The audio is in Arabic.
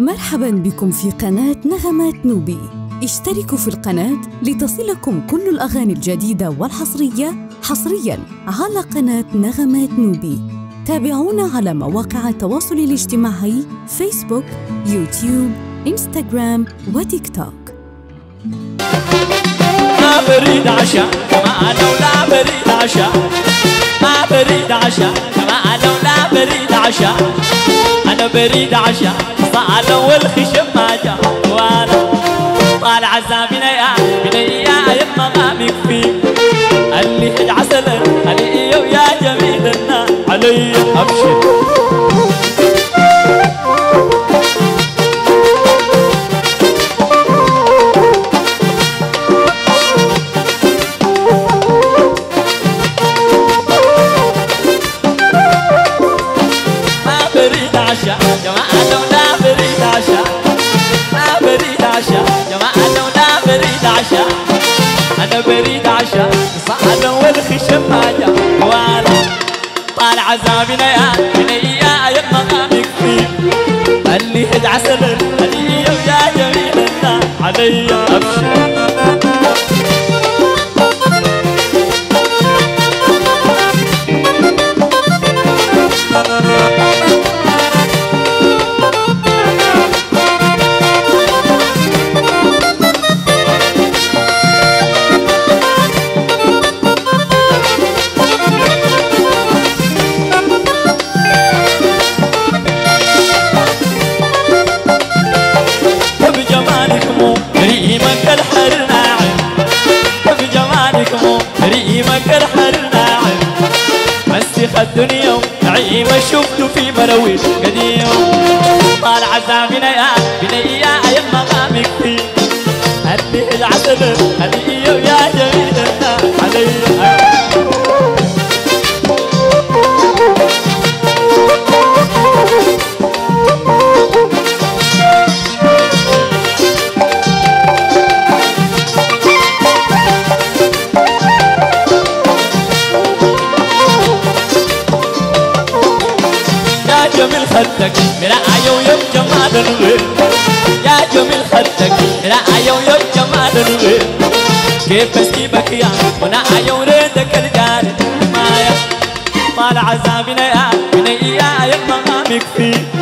مرحبا بكم في قناة نغمات نوبي. اشتركوا في القناة لتصلكم كل الأغاني الجديدة والحصرية حصريا على قناة نغمات نوبي. تابعونا على مواقع التواصل الاجتماعي فيسبوك، يوتيوب، إنستغرام وتيك توك. ما بريد عشاء كما أنا ولا بريد عشاء، ما بريد عشاء كما أنا ولا بريد عشاء، أنا بريد عشاء صعد والخشم ما جاء، وأنا طالع عزا بنيا يما ما بيكفيك، قال لي هد عسلا علي ويا جميل النار علي أبشر. جماعة لو لا بريد عشاء، لا بريد عشاء، جماعة لو لا بريد عشاء، أنا بريد عشاء، صعد والخشم ما جاء، وأنا طالع عذابنا يا بنيا يما ما بيكفيك، قال لي هد عسل خليه ويا جميل النار علي أبشر. الدنيا نعيمة شفته في مراويش قديم، طال عذابنا يا بنيا يما ما بيكفيك، قال لي العسل خليه ويا جميل النار علي. يا جميل خدك مراعي ويوم جمال الغير، يا جميل خدك مراعي ويوم جمال الغير، كيف اسكيبك يا وناعي وريدك الجاري، ما يا طال عذابنا يا بنيا يما ما بيكفيك.